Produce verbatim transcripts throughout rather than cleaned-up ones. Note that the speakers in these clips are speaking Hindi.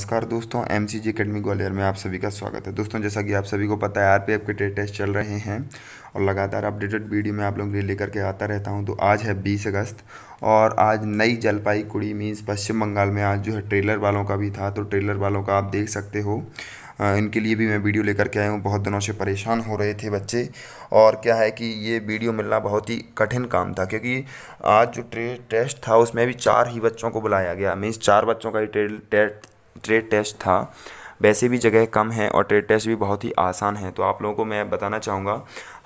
नमस्कार दोस्तों, M C G academy Gwalior में आप सभी का स्वागत है। दोस्तों, जैसा कि आप सभी को पता है आरपीएफ के टेट टेस्ट चल रहे हैं और लगातार अपडेटेड वीडियो में आप लोग लिए लेकर के आता रहता हूं। तो आज है बीस अगस्त और आज नई जलपाईगुड़ी मीन्स पश्चिम बंगाल में आज जो है ट्रेलर वालों का भी था, तो ट्रेलर वालों का आप देख सकते हो, इनके लिए भी मैं वीडियो लेकर के आया हूँ। बहुत दिनों से परेशान हो रहे थे बच्चे और क्या है कि ये वीडियो मिलना बहुत ही कठिन काम था, क्योंकि आज जो ट्रेड टेस्ट था उसमें भी चार ही बच्चों को बुलाया गया। मीन्स चार बच्चों का ये ट्रेड ट्रेड टेस्ट था। वैसे भी जगह कम है और ट्रेड टेस्ट भी बहुत ही आसान है, तो आप लोगों को मैं बताना चाहूँगा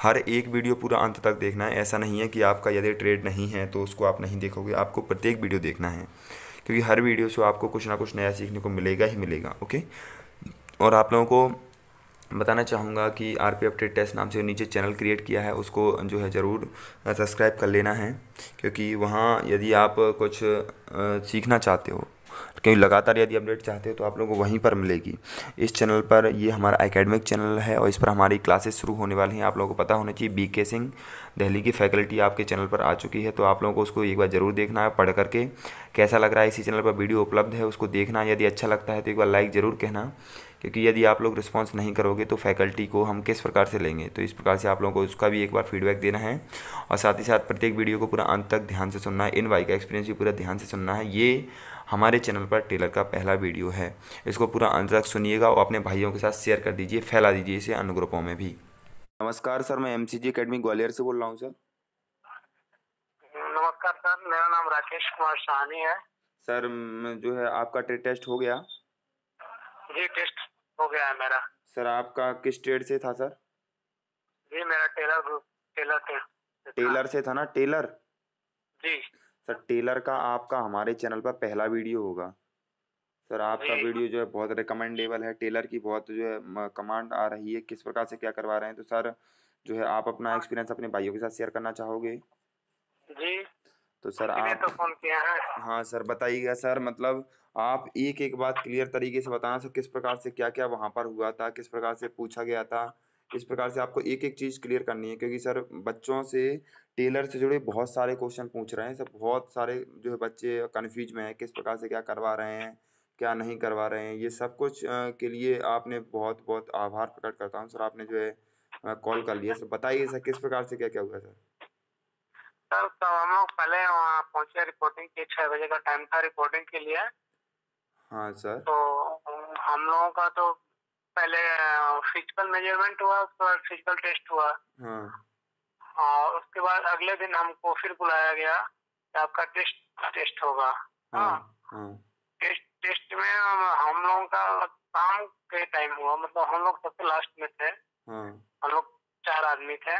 हर एक वीडियो पूरा अंत तक देखना है। ऐसा नहीं है कि आपका यदि ट्रेड नहीं है तो उसको आप नहीं देखोगे, आपको प्रत्येक वीडियो देखना है, क्योंकि हर वीडियो से आपको कुछ ना कुछ नया सीखने को मिलेगा ही मिलेगा। ओके, और आप लोगों को बताना चाहूँगा कि आरपीएफ ट्रेड टेस्ट नाम से नीचे चैनल क्रिएट किया है, उसको जो है ज़रूर सब्सक्राइब कर लेना है, क्योंकि वहाँ यदि आप कुछ सीखना चाहते हो, क्योंकि लगातार यदि अपडेट चाहते हो तो आप लोगों को वहीं पर मिलेगी। इस चैनल पर, ये हमारा एकेडमिक चैनल है और इस पर हमारी क्लासेस शुरू होने वाली हैं। आप लोगों को पता होना चाहिए बी के सिंह दिल्ली की फैकल्टी आपके चैनल पर आ चुकी है, तो आप लोगों को उसको एक बार ज़रूर देखना है, पढ़ करके कैसा लग रहा है। इसी चैनल पर वीडियो उपलब्ध है, उसको देखना, यदि अच्छा लगता है तो एक बार लाइक ज़रूर कहना, क्योंकि यदि आप लोग रिस्पॉन्स नहीं करोगे तो फैकल्टी को हम किस प्रकार से लेंगे। तो इस प्रकार से आप लोगों को उसका भी एक बार फीडबैक देना है और साथ ही साथ प्रत्येक वीडियो को पूरा अंत तक ध्यान से सुनना है। इन वाई का एक्सपीरियंस भी पूरा ध्यान से सुनना है। ये हमारे चैनल पर टेलर का पहला वीडियो है, इसको पूरा अंत तक सुनिएगा और अपने भाइयों के साथ शेयर कर दीजिए, फैला दीजिए इसे अन्य ग्रुपों में भी। नमस्कार सर, मैं M C G academy Gwalior से बोल रहा हूँ। सर नमस्कार सर, मेरा नाम राकेश वासानी है। सर जो है आपका टेट टेस्ट हो गया? जी, टेस्ट हो गया है मेरा। सर आपका किस ट्रेड से था सर? जी, मेरा tailor group tailor tailor, tailor से था ना, टेलर। जी सर, टेलर का आपका हमारे चैनल पर पहला वीडियो होगा। सर आपका वीडियो जो है बहुत रिकमेंडेबल है, टेलर की बहुत जो है कमांड आ रही है किस प्रकार से क्या करवा रहे हैं। तो सर जो है आप अपना एक्सपीरियंस अपने भाइयों के साथ शेयर करना चाहोगे? जी, तो सर आप तो फोन किया है। हाँ सर, बताइएगा सर, मतलब आप एक एक बात क्लियर तरीके से बताना सर, किस प्रकार से क्या क्या वहाँ पर हुआ था, किस प्रकार से पूछा गया था, इस प्रकार से आपको एक एक चीज़ क्लियर करनी है, क्योंकि सर बच्चों से टेलर से जुड़े बहुत सारे क्वेश्चन पूछ रहे हैं। सर बहुत सारे जो है बच्चे कन्फ्यूज में हैं, किस प्रकार से क्या करवा रहे हैं, क्या नहीं करवा रहे हैं। ये सब कुछ के लिए आपने बहुत बहुत आभार प्रकट करता हूँ सर, आपने जो है कॉल कर लिया। सर बताइए सर, किस प्रकार से क्या क्या हुआ सर? सर तो हम लोग पहले वहाँ पहुँचे, रिपोर्टिंग के छः बजे का टाइम था रिपोर्टिंग के लिए। हाँ सर, तो हम लोगों का तो पहले फिजिकल मेजरमेंट हुआ, उसके बाद फिजिकल टेस्ट हुआ। हाँ। और उसके बाद अगले दिन हमको फिर बुलाया गया कि आपका टेस्ट टेस्ट होगा। हाँ, हाँ। टेस्ट टेस्ट में हम लोगों का शाम के टाइम हुआ, मतलब हम लोग सबसे लास्ट में थे। हाँ। हम लोग चार आदमी थे,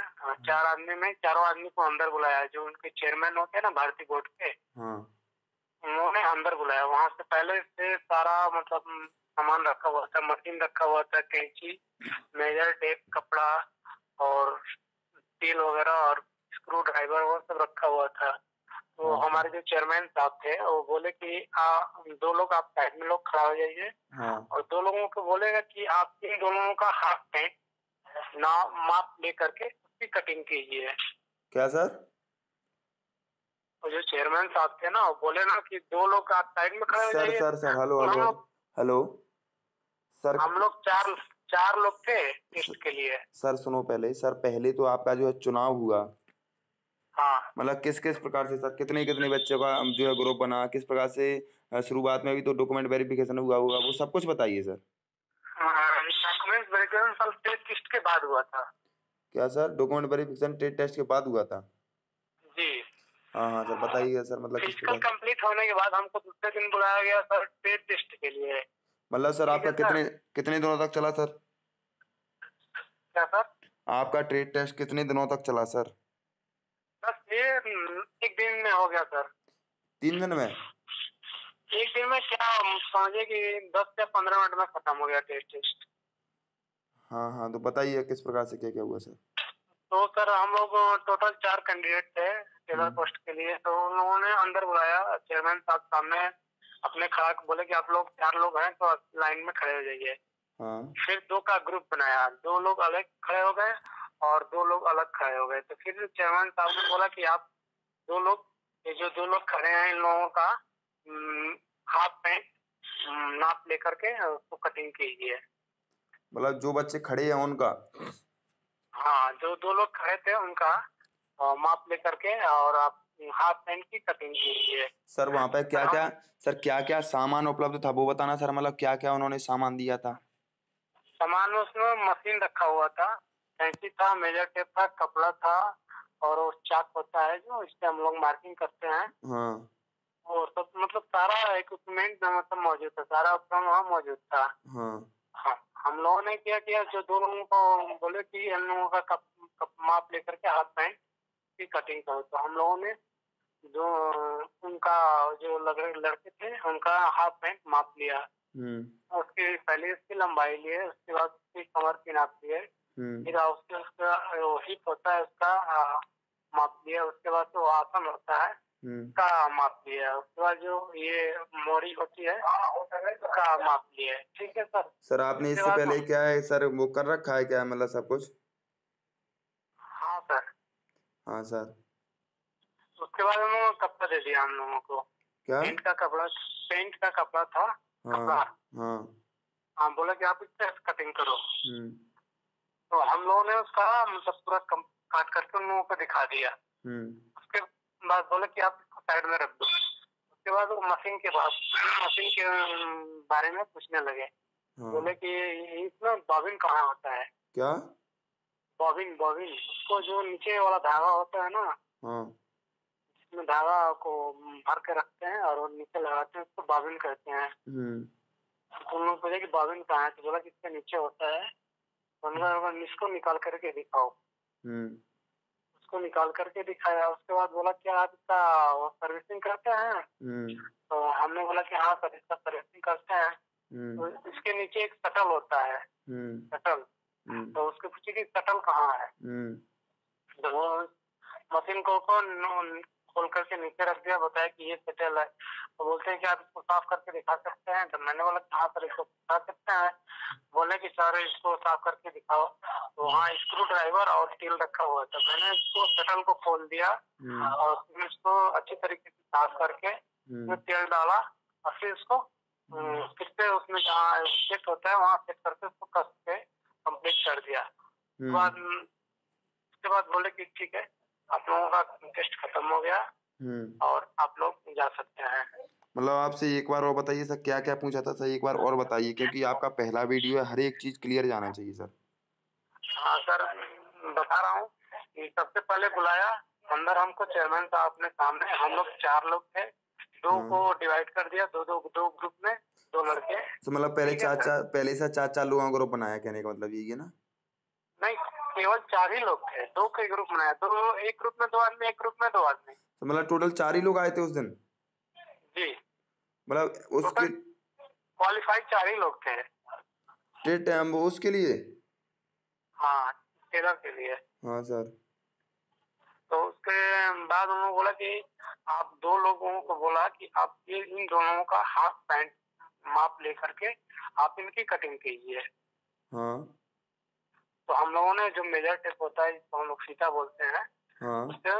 चार आदमी में चारों आदमी को अंदर बुलाया, जो उनके चेयरमैन होते हैं ना भारतीय बोर्ड के। हाँ। उन्होंने अंदर बुलाया, वहाँ से पहले से सारा मतलब सामान रखा हुआ था, मशीन रखा हुआ था, कैंची, मेजर, टेप, कपड़ा और स्टील वगैरह और स्क्रू ड्राइवर, वो सब रखा हुआ था। तो हमारे जो चेयरमैन साहब थे वो बोले कि आ दो लोग आप साइड में लोग खड़ा हो जाइए। हाँ। और दो लोगों को बोलेगा कि आप इन दोनों का हाथ में ना माप ले करके उसकी कटिंग कीजिए। क्या सर? जो चेयरमैन साहब थे ना वो बोले ना कि दो लोग आप साइड में खड़े हो जाइए। Sir sir hello hello hello sir, हम लोग चार चार लोग थे टेस्ट के लिए। सर सुनो, पहले सर पहले तो आपका जो है चुनाव हुआ। हाँ। मतलब किस किस प्रकार से सर, कितने कितने बच्चों का जो है ग्रुप बना, किस प्रकार से शुरुआत में भी तो डॉक्यूमेंट वेरिफिकेशन हुआ होगा, वो सब कुछ बताइए sir. Document verification test test के बाद हुआ था। क्या sir document verification test test के बाद हुआ था? जी। हाँ हाँ सर बताइए सर, मतलब फिजिकल कंप्लीट होने के बाद हमको दूसरे दिन बुलाया गया सर ट्रेड टेस्ट के लिए। मतलब सर आपका कितने कितने दिनों तक चला सर? क्या सर? आपका ट्रेड टेस्ट कितने दिनों तक चला सर? बस ये एक दिन में हो गया सर। तीन दिन में? एक दिन में क्या समझे कि दस या पंद्रह मिनट में खत्म हो गया ट्रेड टेस्ट। हाँ हाँ, तो बताइए किस प्रकार से क्या क्या हुआ सर? तो सर हम लोग टोटल चार कैंडिडेट थे टेलर पोस्ट के लिए, तो उन लोगों ने अंदर बुलाया, चेयरमैन साहब सामने अपने खड़ा बोले कि आप लोग चार लोग हैं तो लाइन में खड़े हो जाइए। हाँ। फिर दो का ग्रुप बनाया, दो लोग अलग खड़े हो गए और दो लोग अलग खड़े हो गए। तो फिर चेयरमैन साहब ने बोला कि आप दो लोग, ये जो दो लोग खड़े हैं इन लोगों का हाफ पैंट नाप लेकर के उसको कटिंग कीजिए। मतलब जो बच्चे खड़े हैं उनका? हाँ, जो दो लोग खड़े थे उनका माप लेकर के और आप हाफ पैंट की कटिंग कीजिए। सर वहाँ पे क्या क्या सर क्या क्या सामान उपलब्ध था वो बताना सर, मतलब क्या क्या उन्होंने सामान दिया था? सामान उसमें मशीन रखा हुआ था, कैंची था, मेजर टेप था, कपड़ा था और वो चाक होता है जो इससे हम लोग मार्किंग करते हैं। हाँ। और सब मतलब सारा इक्विपमेंट मतलब मौजूद था, सारा उपकरण वहाँ मौजूद था। हाँ। हाँ, हम लोगों ने क्या किया, जो दो लोगों को बोले कि हम लोगों का कप, कप माप लेकर के हाफ पैंट की कटिंग करो, तो हम लोगों ने जो उनका जो लड़के थे उनका हाफ पैंट माप लिया। हम्म। उसके पहले उसकी लंबाई लिए, उसके बाद उसकी कमर की नाप लिए, फिर उसके उसका हिप होता है उसका माप लिया, उसके बाद जो आसन होता है उसका माप लिया, उसके बाद जो ये मोरी होती है उसका माप लिया। ठीक है सर। सर आपने इससे पहले क्या है सर वो कर रखा है क्या, मतलब सब कुछ? हाँ सर। हाँ सर। उसके बाद उन्होंने कपड़ा दे दिया हम लोगों को, क्या पेंट का कपड़ा, पेंट का कपड़ा था। हाँ हाँ हाँ, बोला कि आप इससे कटिंग करो, तो हम लोगों ने उसका मतलब पूरा काट करके उन लोगों को दिखा दिया। उसके बाद बोला कि आप इसको साइड में रख दो। उसके बाद वो मशीन के बाद मशीन के बारे में पूछने लगे। हाँ। बोले कि इसमें बॉबिन कहाँ होता है? क्या बॉबिन? बॉबिन उसको जो नीचे वाला धागा होता है ना। हाँ। जिसमें धागा को भर के रखते हैं और नीचे लगाते हैं उसको बॉबिन कहते हैं। उन लोग बोले कि बॉबिन कहाँ है, तो बोला कि इसके नीचे होता है। इसको निकाल करके दिखाओ। उसको निकाल करके दिखाया। उसके बाद बोला क्या आप इसका सर्विसिंग करते हैं? तो हमने बोला कि हाँ सर इसका सर्विसिंग करते हैं। तो इसके नीचे एक शटल होता है, शटल, तो उसके पूछे कि शटल कहाँ है, तो वो मशीन को खोल करके नीचे रख दिया, बताया कि ये शटल है। तो बोलते हैं कि आप इसको साफ करके दिखा सकते हैं? तो मैंने बोला हाँ सर इसको दिखा सकते हैं। बोले कि सर इसको साफ करके दिखाओ, तो वहाँ स्क्रू ड्राइवर और स्टील रखा हुआ था। मैंने इसको शटल को खोल दिया और फिर इसको अच्छे तरीके से साफ करके उसमें तेल डाला और फिर इसको फिर से उसमें जहाँ सेट होता है वहाँ सेट करके उसको कस के कम्प्लीट कर दिया। बाद उसके बाद बोले कि ठीक है आप लोगों का टेस्ट खत्म हो गया और आप लोग जा सकते हैं। मतलब आपसे एक बार और बताइए सर क्या क्या पूछा था सर, एक बार और बताइए क्योंकि आपका पहला वीडियो है, हर एक चीज क्लियर जाना चाहिए सर। हाँ सर बता रहा हूँ। सबसे पहले बुलाया अंदर हमको चेयरमैन साहब ने सामने। हम लोग चार लोग थे, दो को डिवाइड कर दिया, दो दो दो ग्रुप में, दो लड़के। मतलब पहले चार चार पहले से चार चार लोगों का ग्रुप बनाया, कहने का मतलब यही है ना? नहीं, केवल चार ही लोग थे, दो के ग्रुप बनाया, दो एक ग्रुप में दो आदमी, एक ग्रुप में दो आदमी। मतलब टोटल चार ही लोग आए थे उस दिन? जी। मतलब उसके क्वालिफाइड चार ही लोग थे टेट एम्बो उसके लिए। हाँ, टेलर के लिए। हाँ सर। तो उसके बाद उन्होंने बोला कि आप दो लोगों को बोला कि आप ये इन दोनों का हाफ पैंट माप लेकर के आप इनकी कटिंग कीजिए। हाँ। तो हम लोगों ने जो मेजर टेप होता है जिसको हम लोग फीता बोलते हैं। हाँ। उससे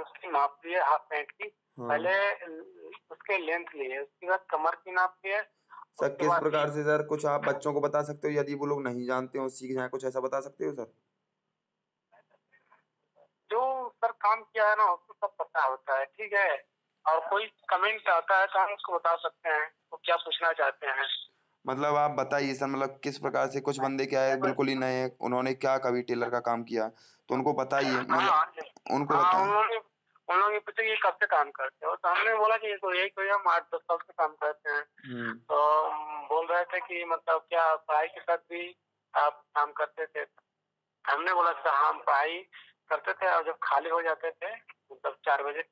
उसकी नाप लिए हाफ पैंट की। हाँ। पहले उसके लेंथ लिए, उसके बाद कमर की नाप लिए। सर किस प्रकार से सर कुछ आप बच्चों को बता सकते हो यदि वो लोग नहीं जानते हो, सीख जाए, कुछ ऐसा बता सकते हो सर? जो सर काम किया है ना उसको सब पता होता है। ठीक है, और कोई कमेंट आता है तो हम उसको बता सकते हैं वो क्या पूछना चाहते हैं। मतलब आप बताइए सर, मतलब किस प्रकार से कुछ बंदे क्या है बिल्कुल ही नए, उन्होंने क्या कभी टेलर का काम किया तो उनको बताइए। उनको बताइए। उन लोगों ने पूछा ये कब से काम करते हो, तो हमने बोला कि तो यही कोई हम आठ दस साल से काम करते हैं। तो बोल रहे थे कि मतलब क्या पढ़ाई के साथ भी आप काम करते थे? हमने बोला सर हम पढ़ाई करते थे और जब खाली हो जाते थे मतलब चार बजे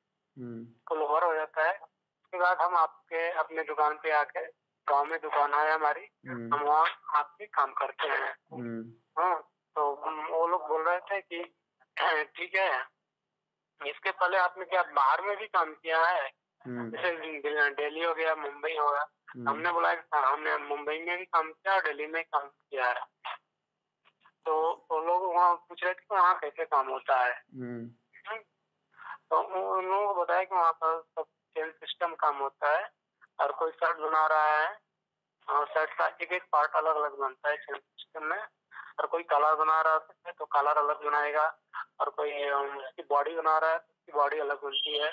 को लोहर हो जाता है, उसके बाद हम आपके अपने दुकान पे आके, गाँव में दुकान है हमारी, हम वहाँ आपके काम करते हैं। हाँ, तो वो लोग बोल रहे थे कि ठीक है इसके पहले आपने क्या बाहर में भी काम किया है, जैसे दिल्ली हो गया, मुंबई हो गया? हमने बोला हमने मुंबई में भी काम किया और दिल्ली में काम किया है। तो वो लोग वहाँ पूछ रहे थे वहाँ कैसे काम होता है, तो उन लोगों को बताया कि वहाँ पर सब चेन सिस्टम काम होता है और कोई शर्ट बना रहा है सेट का एक एक पार्ट अलग अलग बनता है सिस्टम में, और कोई कलर बना रहा है तो कलर अलग बनाएगा, और कोई उसकी बॉडी बना रहा है उसकी बॉडी अलग बनती है,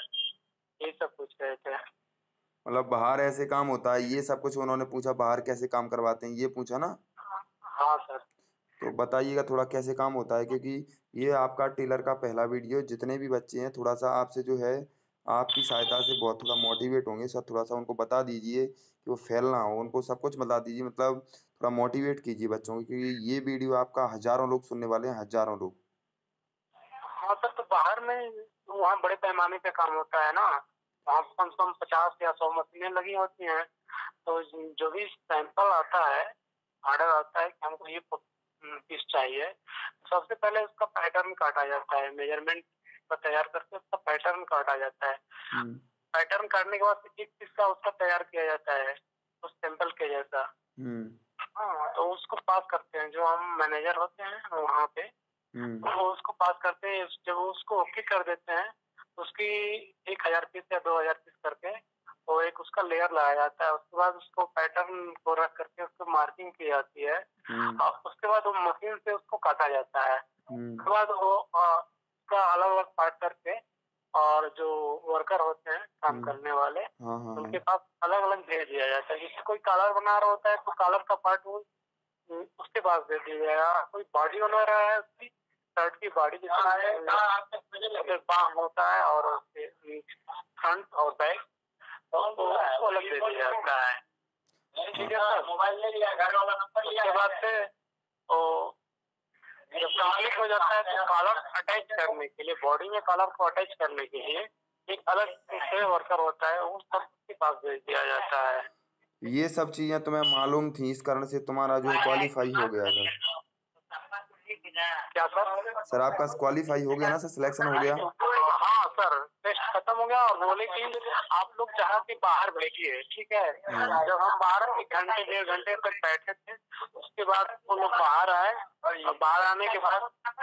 ये सब कुछ रहते हैं। मतलब बाहर ऐसे काम होता है, ये सब कुछ उन्होंने पूछा बाहर कैसे काम करवाते हैं ये पूछा ना। हाँ सर, तो बताइएगा थोड़ा कैसे काम होता है, क्योंकि ये आपका टेलर का पहला वीडियो, जितने भी बच्चे हैं थोड़ा सा आपसे जो है आपकी सहायता से बहुत थोड़ा मोटिवेट होंगे सर। थोड़ा सा उनको बता दीजिए कि वो फेल ना हो, उनको सब कुछ बता दीजिए, मतलब थोड़ा मोटिवेट कीजिए बच्चों को, क्योंकि ये वीडियो आपका हजारों लोग सुनने वाले हैं, हजारों लोग। हाँ सर, तो बाहर में वहाँ बड़े पैमाने पे काम होता है ना, वहाँ कम से कम पचास या सौ मशीनें लगी होती हैं, तो जो भी सैंपल आता है, ऑर्डर आता है कि हमको ये पीस चाहिए, सबसे पहले उसका पैटर्न काटा जाता है, मेजरमेंट तैयार करके उसका पैटर्न काटा जाता है। पैटर्न काटने के बाद एक पीस का उसका तैयार किया जाता है उस सैंपल के जैसा। हाँ, तो उसको पास करते हैं, जो हम मैनेजर होते हैं वहाँ पे वो उसको पास करते हैं। जब उसको ओके कर देते हैं उसकी एक हजार पीस या दो हजार पीस करके वो एक उसका लेयर लाया जाता है। उसके बाद उसको पैटर्न को रख करके उसको मार्किंग की जाती है, और उसके बाद वो मशीन से उसको काटा जाता है। उसके बाद वो का अलग अलग पार्ट करके, और जो वर्कर होते हैं काम करने वाले हाँ हाँ उनके पास अलग अलग भेज दिया जाता है। जिससे कोई कॉलर बना रहा होता है तो कॉलर का पार्ट उसके पास दे दिया जाएगा, कोई बॉडी बना रहा है उसकी शर्ट की बॉडी बाम होता है और उसके फ्रंट और बैक तो उसको अलग दे दिया जाता है। ठीक है सर, मोबाइल ले लिया, घर वाला नंबर लिया, उसके बाद से वो जब कम्प्लीट हो जाता है तो कॉलर अटैच करने के लिए, बॉडी में कॉलर को अटैच करने के लिए एक अलग से वर्कर होता है, उस सब के पास भेज दिया जाता है। ये सब चीजें तुम्हें मालूम थी, इस कारण से तुम्हारा जो क्वालिफाई हो गया था। क्या सर? सर आपका क्वालिफाई हो गया ना सर, सिलेक्शन हो गया। हाँ सर, टेस्ट खत्म हो गया, और बोले की आप लोग जहाँ के बाहर बैठिए। ठीक है, जब हम बाहर एक घंटे डेढ़ घंटे तक बैठे थे, उसके बाद वो लोग बाहर आए, और बाहर आने के बाद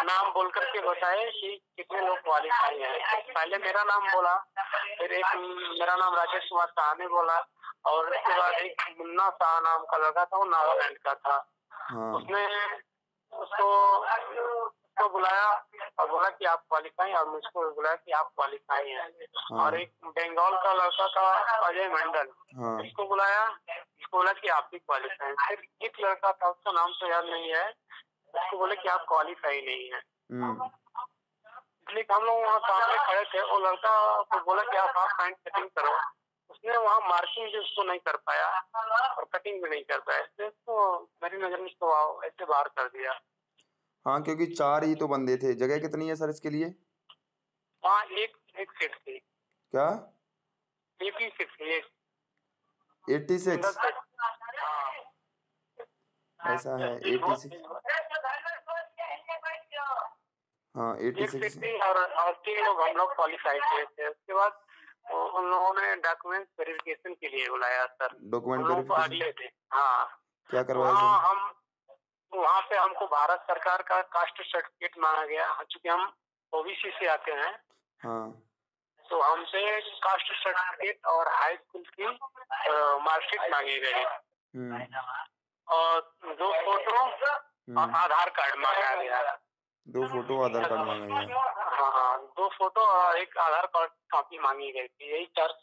नाम बोल करके बताए कि कितने लोग क्वालिफाई हैं। पहले मेरा नाम बोला, फिर एक मेरा नाम राजेश वासानी बोला, और उसके बाद एक मुन्ना शाह नाम का लड़का था, वो नागालैंड का था, उसने उसको उसको बुलाया और बोला कि आप क्वालिफाई, और मुझको बुलाया कि आप क्वालिफाई हैं। और एक बंगाल का लड़का था अजय मंडल, उसको बुलाया, उसको बोला कि आप भी क्वालिफाई हैं। फिर एक लड़का था उसका नाम तो याद नहीं है, उसको बोले कि आप क्वालिफाई नहीं है। हम लोग वहाँ सामने खड़े थे, वो लड़का को बोला कि आप हाफ पैंट कटिंग करो, उसने वहाँ मार्किंग भी उसको नहीं कर पाया और कटिंग भी नहीं कर पाया, तो मेरी नजर में उसको ऐसे बाहर कर दिया। हाँ, क्योंकि चार ही तो बंदे थे। जगह कितनी है सर इसके लिए? हाँ, एक एक सीट थी। क्या एटी सिक्स एटी सिक्स? ऐसा है एटी सिक्स। और तीन लोग हम लोग क्वालिफाई किए थे। उसके बाद उन लोगों ने डॉक्यूमेंट वेरिफिकेशन के लिए बुलाया सर। Document verification? हाँ। क्या करवाया? हम वहाँ पे हमको भारत सरकार का कास्ट सर्टिफिकेट मांगा गया, चूँकि हम ओबीसी से आते हैं। हाँ। तो हमसे कास्ट सर्टिफिकेट और हाई स्कूल की मार्कशीट मांगे गए, और दो फोटो और आधार कार्ड मांगा गया। दो फोटो आधार कार्ड मांगा गया? हाँ, दो फोटो और एक आधार कार्ड कॉपी मांगी गई थी। यही चार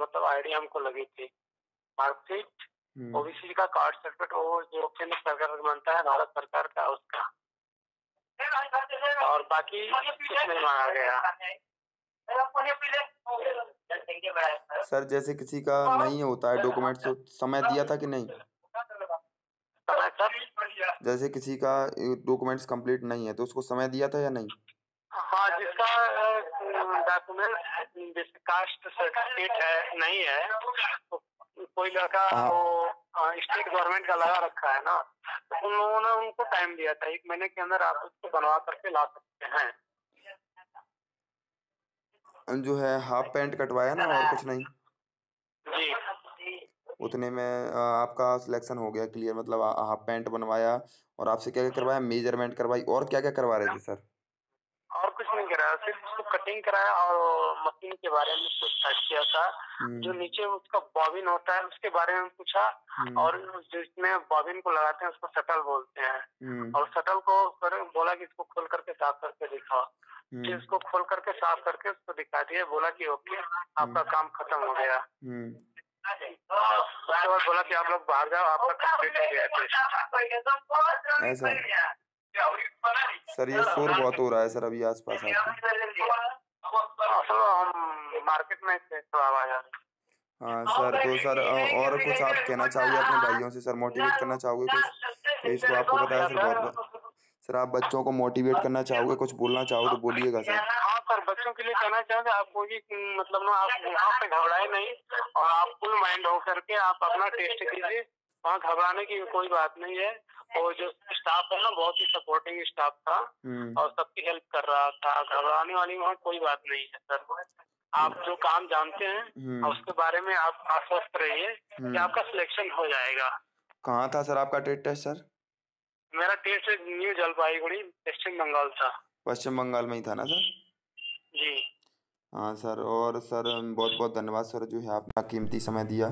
मतलब आईडी हमको लगी थी। मार्कशीट, ओबीसी का कार्ड सर्टिफिकेट, वो जो केंद्र सरकार बनता है भारत सरकार का, उसका, और बाकी नहीं मांगा गया। सर जैसे किसी का नहीं होता है डॉक्यूमेंट, समय दिया था कि नहीं? जैसे किसी का डॉक्यूमेंट्स कंप्लीट नहीं है तो उसको समय दिया था या नहीं? हाँ, जिसका डॉक्यूमेंट कास्ट सर्टिफिकेट है नहीं है तो कोई लड़का वो स्टेट गवर्नमेंट का लगा रखा है ना, तो उन लोगों ने उनको टाइम दिया था, एक महीने के अंदर आप उसको बनवा करके ला सकते हैं। जो है हाफ पैंट कटवाया ना और कुछ नहीं जी। उतने में आपका सिलेक्शन हो गया क्लियर, मतलब हाफ पैंट बनवाया। और आपसे क्या क्या करवाया? मेजरमेंट करवाई, और क्या क्या करवा रहे थे सर? और कुछ नहीं कराया, सिर्फ उसको कटिंग कराया और मशीन के बारे में पूछताछ किया था। जो नीचे उसका बॉबिन होता है उसके बारे में पूछा, और जिसमें बॉबिन को लगाते हैं उसको शटल बोलते हैं, और शटल को बोला कि इसको खोल करके साफ करके दिखाओ। फिर उसको खोल करके साफ करके उसको दिखा दिया, बोला कि ओके आपका काम खत्म हो गया। उसके बाद बोला कि आप लोग बाहर जाओ, आपका कंप्लीट हो गया था। सर ये शोर बहुत हो रहा है सर अभी आसपास हम मार्केट में से तो आवाज आ रही है। हाँ सर, तो सर और कुछ आप कहना चाहोगे अपने भाइयों से सर, मोटिवेट करना चाहोगे कुछ? इसको आपको बताया सर बहुत सर, आप बच्चों को मोटिवेट करना चाहोगे, कुछ बोलना चाहो तो बोलिएगा सर। हाँ सर, बच्चों के लिए कहना चाहोगे आप कोई मतलब ना, आप यहाँ पे घबराए नहीं और आप फुल माइंड हो करके आप अपना टेस्ट कीजिए, वहाँ घबराने की कोई बात नहीं है। और जो स्टाफ है ना बहुत ही सपोर्टिंग स्टाफ था और सबकी हेल्प कर रहा था, घबराने वाली वहाँ कोई बात नहीं है सर। आप जो काम जानते हैं उसके बारे में आप आश्वस्त रहिए कि आपका सिलेक्शन हो जाएगा। कहाँ था सर आपका टेट टेस्ट सर? मेरा टेस्ट न्यू जलपाईगुड़ी पश्चिम बंगाल था। पश्चिम बंगाल में ही था ना सर? जी हाँ सर। और सर बहुत बहुत धन्यवाद सर जो है आपने कीमती समय दिया।